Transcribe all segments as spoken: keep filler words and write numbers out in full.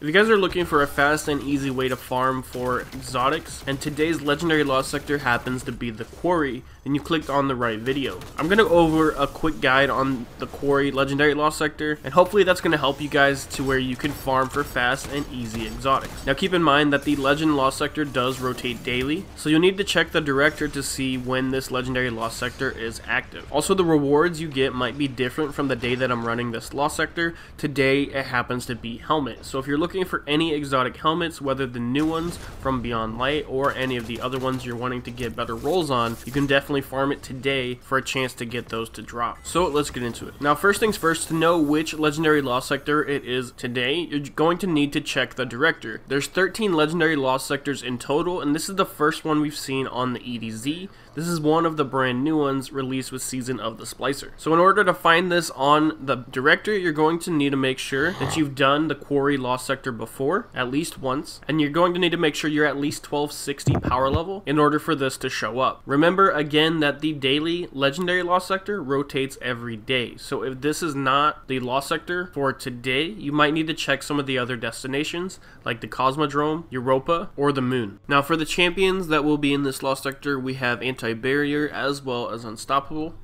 If you guys are looking for a fast and easy way to farm for exotics, and today's legendary lost sector happens to be the quarry, then you clicked on the right video. I'm going to go over a quick guide on the quarry legendary lost sector, and hopefully that's going to help you guys to where you can farm for fast and easy exotics. Now keep in mind that the legend lost sector does rotate daily, so you'll need to check the director to see when this legendary lost sector is active. Also, the rewards you get might be different from the day that I'm running this lost sector. Today it happens to be helmet, so if you're looking looking for any exotic helmets, whether the new ones from Beyond Light or any of the other ones you're wanting to get better rolls on, you can definitely farm it today for a chance to get those to drop. So let's get into it. Now first things first, to know which legendary lost sector it is today, you're going to need to check the director. There's thirteen legendary lost sectors in total, and this is the first one we've seen on the E D Z. This is one of the brand new ones released with Season of the Splicer. So in order to find this on the director, you're going to need to make sure that you've done the quarry lost sector before at least once, and you're going to need to make sure you're at least twelve sixty power level in order for this to show up. Remember again that the daily legendary lost sector rotates every day, so if this is not the lost sector for today, you might need to check some of the other destinations like the Cosmodrome, Europa, or the Moon. Now for the champions that will be in this lost sector, we have Anti-Barrier as well as Unstoppable,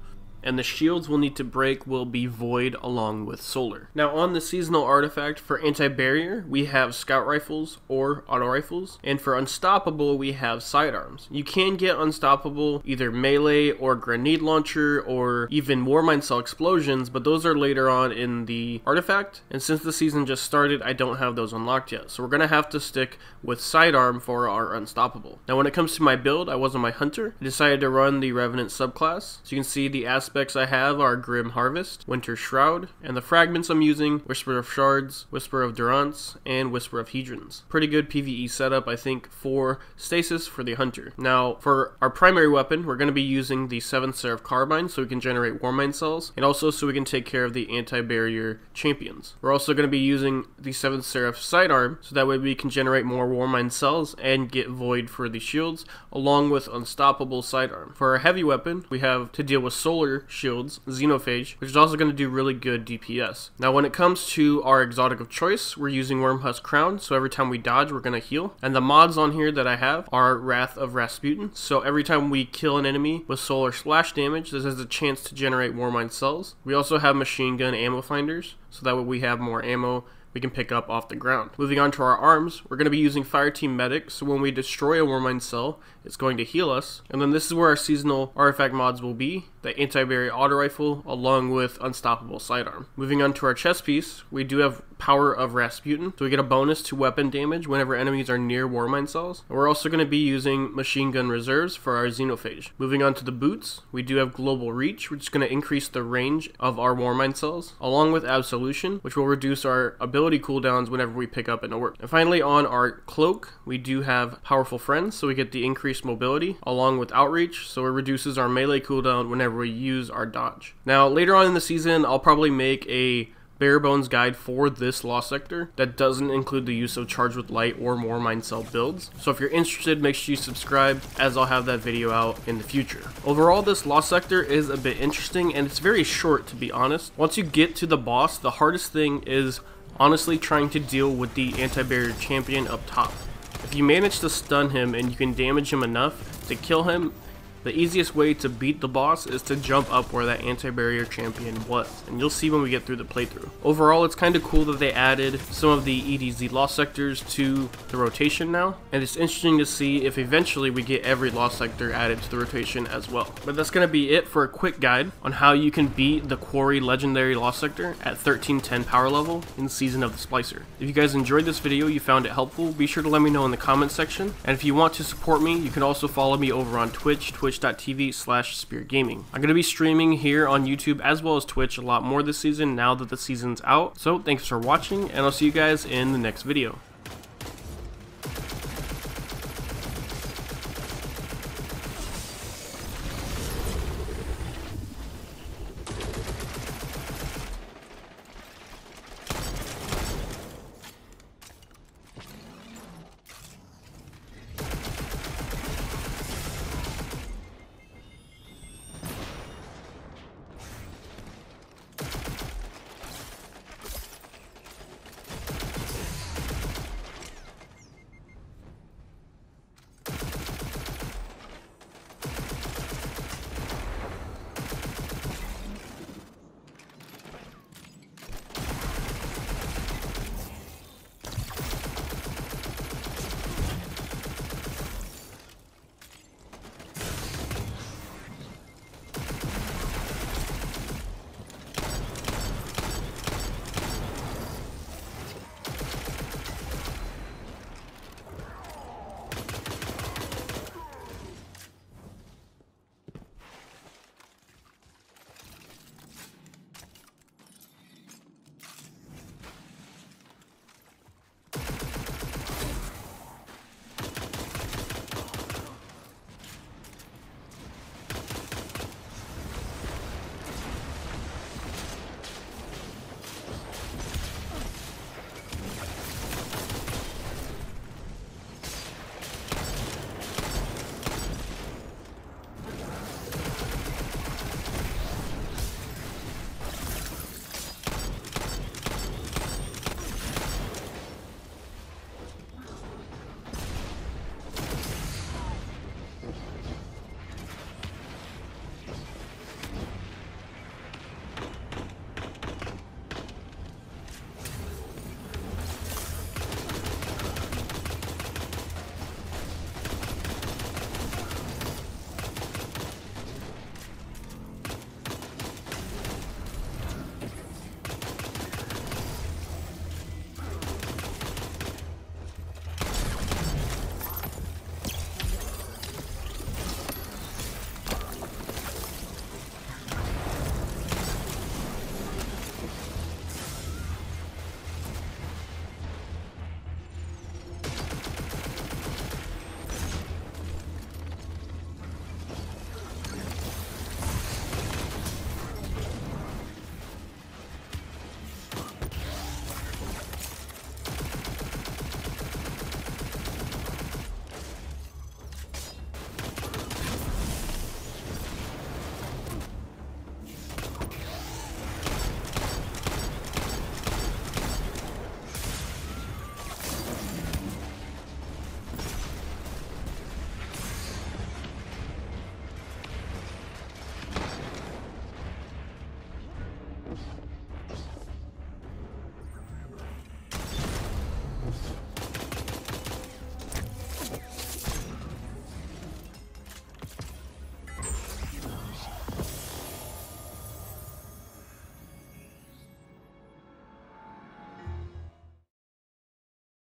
and the shields we'll need to break will be Void along with Solar. Now on the seasonal artifact for Anti-Barrier, we have scout rifles or auto rifles, and for Unstoppable we have sidearms. You can get Unstoppable either melee or grenade launcher or even warmine cell explosions, but those are later on in the artifact, and since the season just started I don't have those unlocked yet, so we're gonna have to stick with sidearm for our Unstoppable. Now when it comes to my build, I was on my hunter. I decided to run the Revenant subclass, so you can see the aspect Aspects I have are Grim Harvest, Winter Shroud, and the fragments I'm using, Whisper of Shards, Whisper of Durants, and Whisper of Hedrons. Pretty good PvE setup, I think, for Stasis for the Hunter. Now, for our primary weapon, we're going to be using the seventh Seraph Carbine so we can generate Warmine Cells, and also so we can take care of the Anti-Barrier champions. We're also going to be using the seventh Seraph Sidearm, so that way we can generate more Warmine Cells and get Void for the shields, along with Unstoppable Sidearm. For our heavy weapon, we have to deal with Solar shields, Xenophage, which is also going to do really good D P S. Now when it comes to our exotic of choice, we're using Wormhusk Crown, so every time we dodge we're going to heal, and the mods on here that I have are Wrath of Rasputin, so every time we kill an enemy with solar slash damage, this has a chance to generate Warmine Cells. We also have machine gun ammo finders, so that way we have more ammo we can pick up off the ground. Moving on to our arms, we're going to be using Fire Team Medic, so when we destroy a Warmine Cell, it's going to heal us. And then this is where our seasonal artifact mods will be, the Anti-Barrier Auto Rifle, along with Unstoppable Sidearm. Moving on to our chest piece, we do have Power of Rasputin, so we get a bonus to weapon damage whenever enemies are near Warmine Cells. And we're also going to be using Machine Gun Reserves for our Xenophage. Moving on to the boots, we do have Global Reach, which is going to increase the range of our Warmine Cells, along with Absolution, which will reduce our ability cooldowns whenever we pick up an orb. And finally on our cloak, we do have Powerful Friends, so we get the increased mobility along with Outreach, so it reduces our melee cooldown whenever we use our dodge. Now later on in the season, I'll probably make a bare bones guide for this lost sector that doesn't include the use of Charge with Light or Warmine Cell builds, so if you're interested, make sure you subscribe, as I'll have that video out in the future. Overall, this lost sector is a bit interesting, and it's very short, to be honest. Once you get to the boss, the hardest thing is honestly trying to deal with the Anti-Barrier champion up top. If you manage to stun him and you can damage him enough to kill him, the easiest way to beat the boss is to jump up where that Anti-Barrier champion was, and you'll see when we get through the playthrough. Overall, it's kind of cool that they added some of the E D Z lost sectors to the rotation now, and it's interesting to see if eventually we get every lost sector added to the rotation as well. But that's going to be it for a quick guide on how you can beat the quarry legendary lost sector at thirteen ten power level in Season of the Splicer. If you guys enjoyed this video, you found it helpful, be sure to let me know in the comment section, and if you want to support me, you can also follow me over on Twitch, Twitch twitch dot t v slash spear gaming. I'm going to be streaming here on YouTube as well as Twitch a lot more this season now that the season's out. So thanks for watching, and I'll see you guys in the next video.